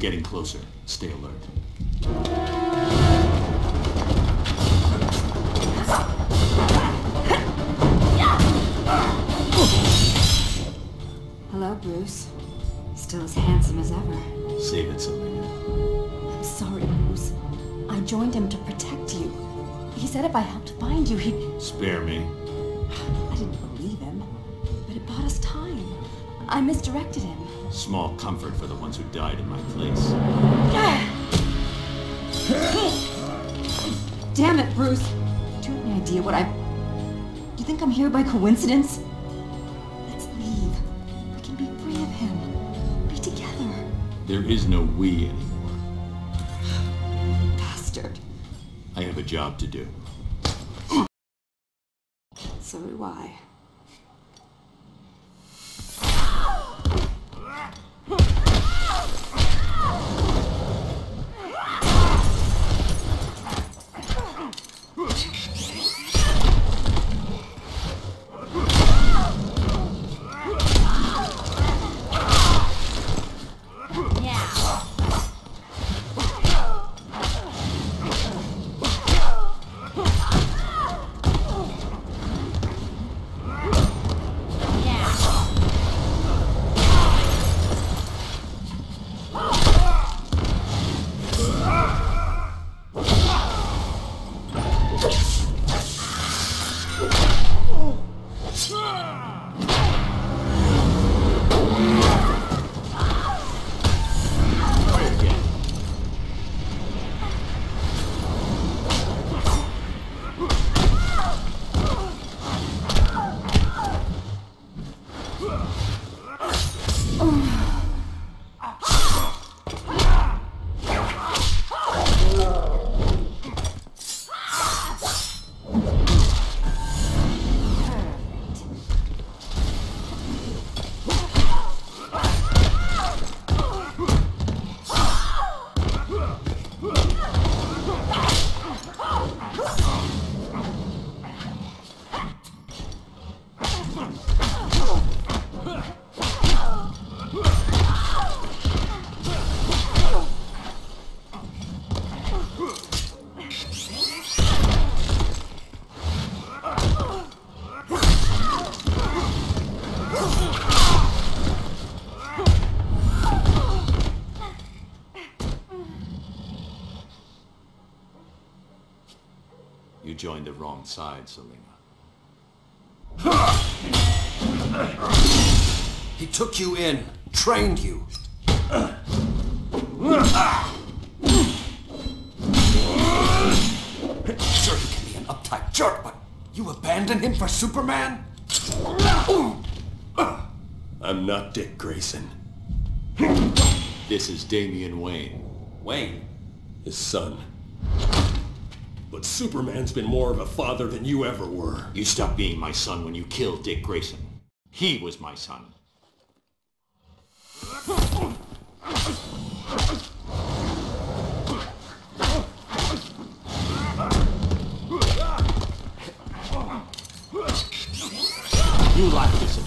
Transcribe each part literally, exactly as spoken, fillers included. getting closer. Stay alert. Hello, Bruce. Still as handsome as ever. Save it, Selina. I'm sorry, Bruce. I joined him to protect you. He said if I helped find you, he'd... Spare me. I didn't believe him, but it bought us time. I misdirected him. Small comfort for the ones who died in my place. Damn it, Bruce. Do you have any idea what I... Do you think I'm here by coincidence? There is no we anymore. Bastard. I have a job to do. So do I. Joined the wrong side, Selina. He took you in, trained you. Sure, he can be an uptight jerk, but you abandoned him for Superman? I'm not Dick Grayson. This is Damian Wayne. Wayne? His son. But Superman's been more of a father than you ever were. You stopped being my son when you killed Dick Grayson. He was my son. You lack discipline.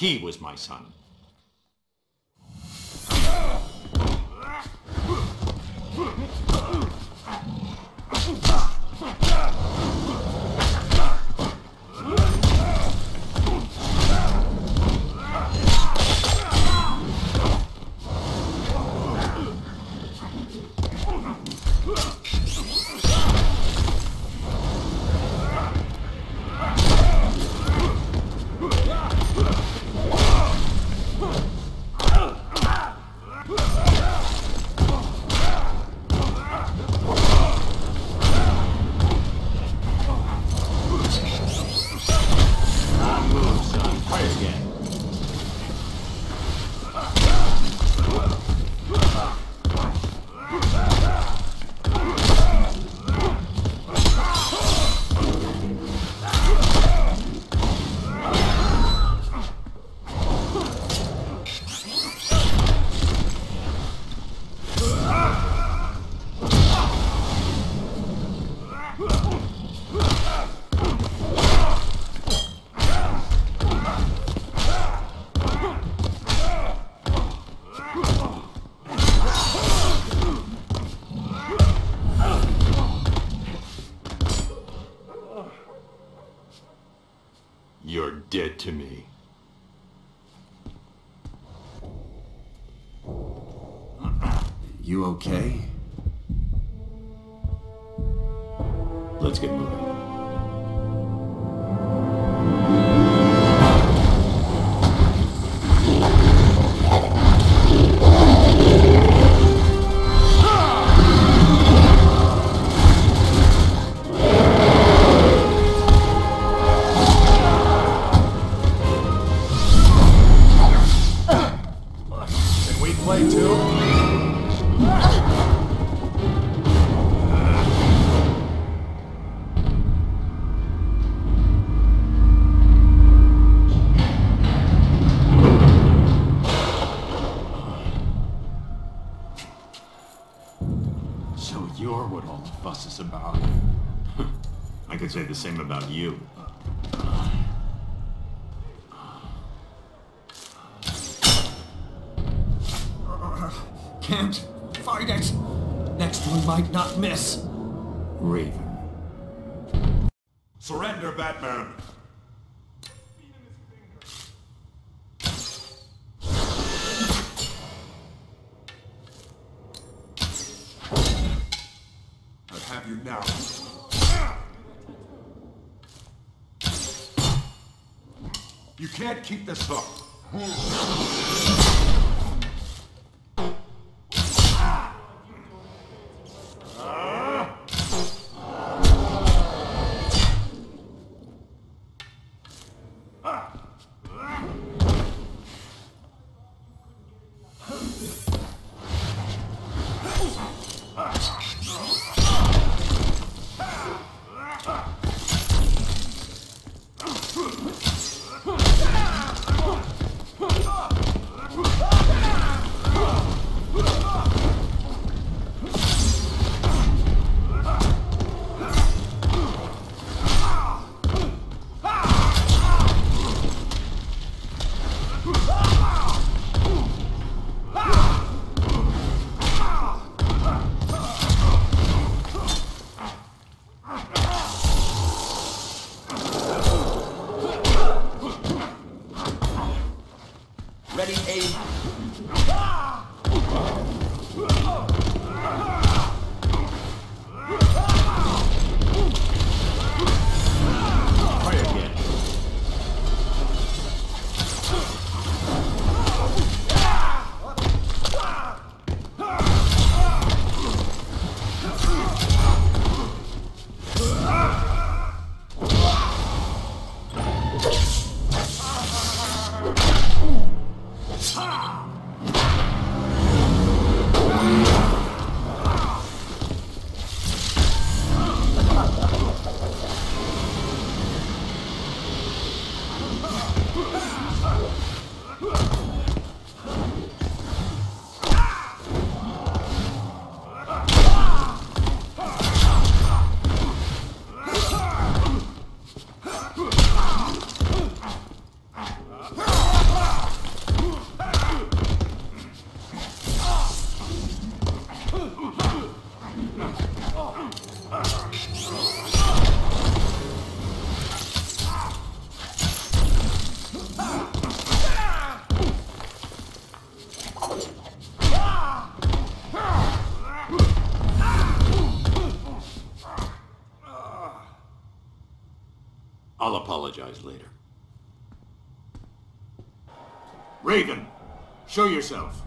He was my son. To me. You okay? Let's get moving. About. I could say the same about you. Can't fight it. Next one might not miss. Raven. Surrender, Batman. Now. You can't keep this up. I'll apologize later. Raven, show yourself.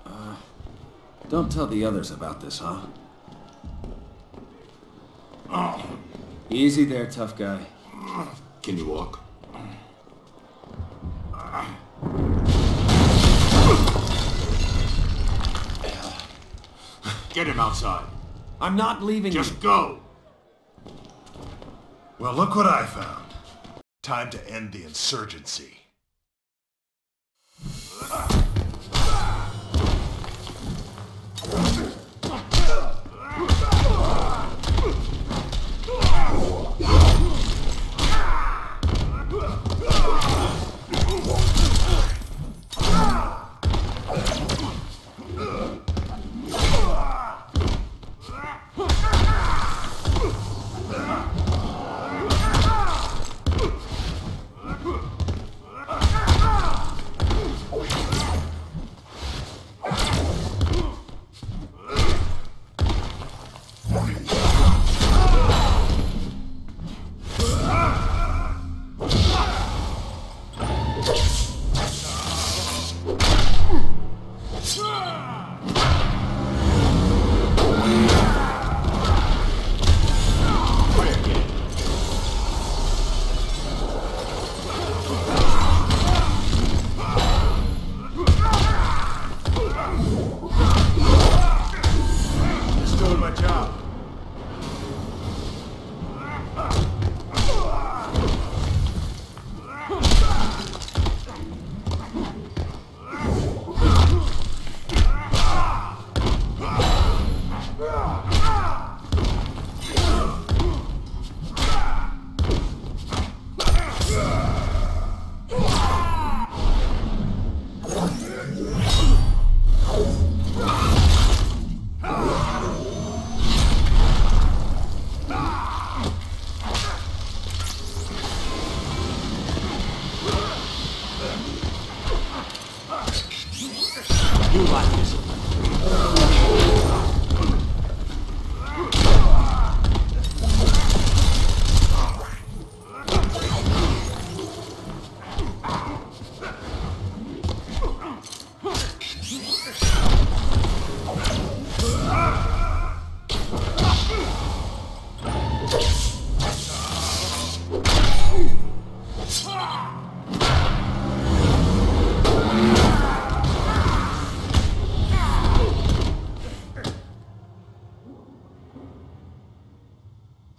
Uh, don't tell the others about this, huh? Oh. Easy there, tough guy. Can you walk? Get him outside. I'm not leaving you. Just go! Well, look what I found. Time to end the insurgency.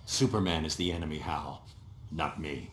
Superman is the enemy, Hal, not me.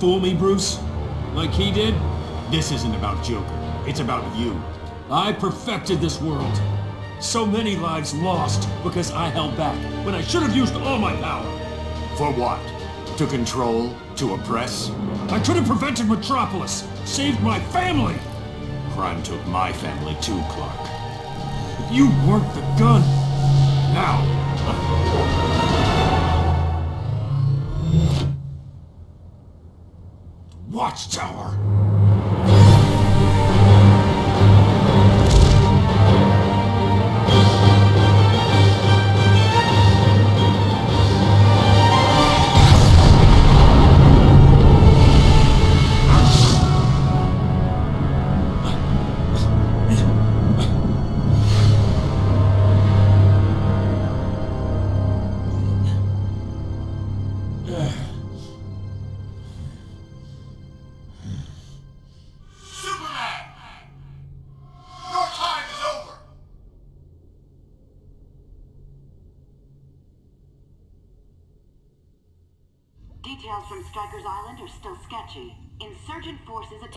Fool me, Bruce? Like he did? This isn't about Joker. It's about you. I perfected this world. So many lives lost because I held back when I should have used all my power. For what? To control? To oppress? I could have prevented Metropolis, saved my family! Crime took my family too, Clark. If you weren't the gun, now... Watchtower! Details from Stryker's Island are still sketchy. Insurgent forces attacked.